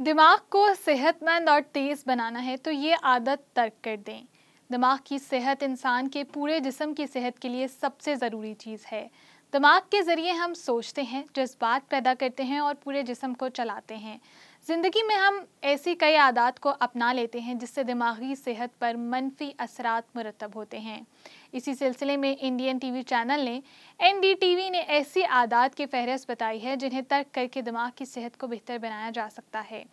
दिमाग को सेहतमंद और तेज़ बनाना है तो ये आदत तर्क कर दें। दिमाग की सेहत इंसान के पूरे जिस्म की सेहत के लिए सबसे ज़रूरी चीज़ है। दिमाग के ज़रिए हम सोचते हैं, जज्बात पैदा करते हैं और पूरे जिस्म को चलाते हैं। ज़िंदगी में हम ऐसी कई आदत को अपना लेते हैं जिससे दिमागी सेहत पर मनफी असरात मुरतब होते हैं। इसी सिलसिले में इंडियन टीवी चैनल ने NDTV ने ऐसी आदत की फहरिस्त बताई है जिन्हें तर्क करके दिमाग की सेहत को बेहतर बनाया जा सकता है।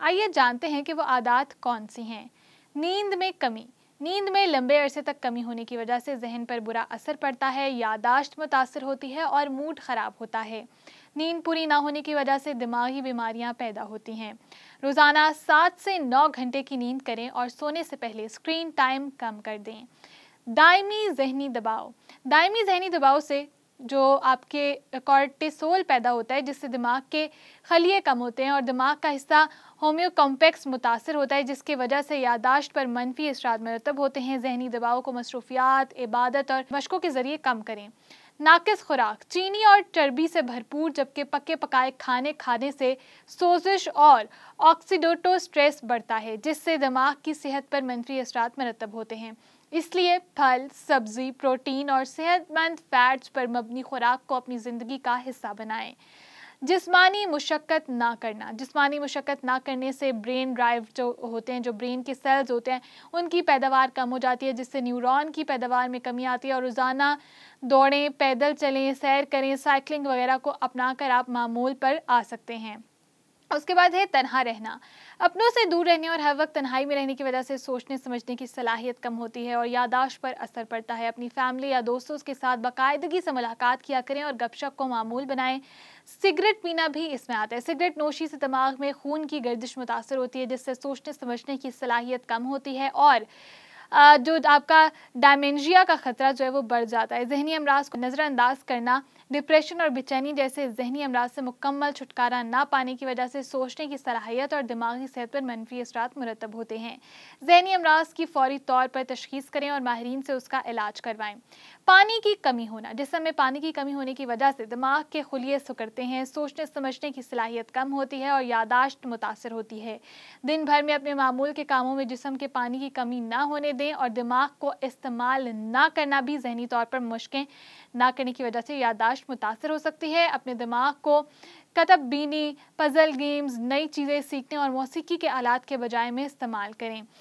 आइए जानते हैं कि वो आदत कौन सी हैं। नींद में कमी। नींद में लंबे अरसे तक कमी होने की वजह से जहन पर बुरा असर पड़ता है, यादाश्त मुतासर होती है और मूड ख़राब होता है। नींद पूरी ना होने की वजह से दिमागी बीमारियां पैदा होती हैं। रोज़ाना 7 से 9 घंटे की नींद करें और सोने से पहले स्क्रीन टाइम कम कर दें। दायमी जहनी दबाव। दायमी जहनी दबाव से जो आपके कॉर्टिसोल पैदा होता है, जिससे दिमाग के खलिये कम होते हैं और दिमाग का हिस्सा होम्योकॉम्प्लेक्स मुतासर होता है, जिसकी वजह से यादाश्त पर मनफी असरात मरतब होते हैं। जहनी दबाव को मसरूफियात, इबादत और मशक़ों के ज़रिए कम करें। नाकिस खुराक। चीनी और चर्बी से भरपूर जबकि पके पकाए खाने खाने से सोजिश और ऑक्सीडेटिव स्ट्रेस बढ़ता है, जिससे दिमाग की सेहत पर मनफी असरात मरतब होते हैं। इसलिए फल, सब्ज़ी, प्रोटीन और सेहतमंद फैट्स पर मबनी खुराक को अपनी ज़िंदगी का हिस्सा बनाएं। जिस्मानी मुशक्क़त ना करना। जिस्मानी मुशक्क़त ना करने से ब्रेन ड्राइव जो होते हैं, जो ब्रेन के सेल्स होते हैं, उनकी पैदावार कम हो जाती है, जिससे न्यूरॉन की पैदावार में कमी आती है। और रोज़ाना दौड़ें, पैदल चलें, सैर करें, साइकिलिंग वगैरह को अपना कर आप मामूल पर आ सकते हैं। उसके बाद है तन्हा रहना। अपनों से दूर रहने और हर वक्त तन्हाई में रहने की वजह से सोचने समझने की सलाहियत कम होती है और यादाश्त पर असर पड़ता है। अपनी फैमिली या दोस्तों के साथ बाकायदगी से मुलाकात किया करें और गपशप को मामूल बनाएं। सिगरेट पीना भी इसमें आता है। सिगरेट नोशी से दिमाग में खून की गर्दिश मुतासर होती है, जिससे सोचने समझने की सलाहियत कम होती है और जो आपका डायमेंशिया का ख़तरा जो है वो बढ़ जाता है। जहनी अमराज को नज़रअंदाज करना। डिप्रेशन और बेचैनी जैसे जहनी अमराज से मुकम्मल छुटकारा ना पाने की वजह से सोचने की सलाहियत और दिमागी सेहत पर मनफी असरात मुरतब होते हैं। जहनी अमराज की फौरी तौर पर तशखीस करें और माहरीन से उसका इलाज करवाएं। पानी की कमी होना। जिस्म में पानी की कमी होने की वजह से दिमाग के खुलिये सुकड़ते हैं, सोचने समझने की सलाहियत कम होती है और यादाश्त मुतासर होती है। दिन भर में अपने मामूल के कामों में जिस्म के पानी की कमी ना होने दें और दिमाग को इस्तेमाल ना करना भी जहनी तौर पर मुश्किल ना करने की वजह से यादाश्त मुतासर हो सकती है। अपने दिमाग को कतब बीनी, पज़ल गेम्स, नई चीज़ें सीखने और मौसीकी के आलात के बजाय में इस्तेमाल करें।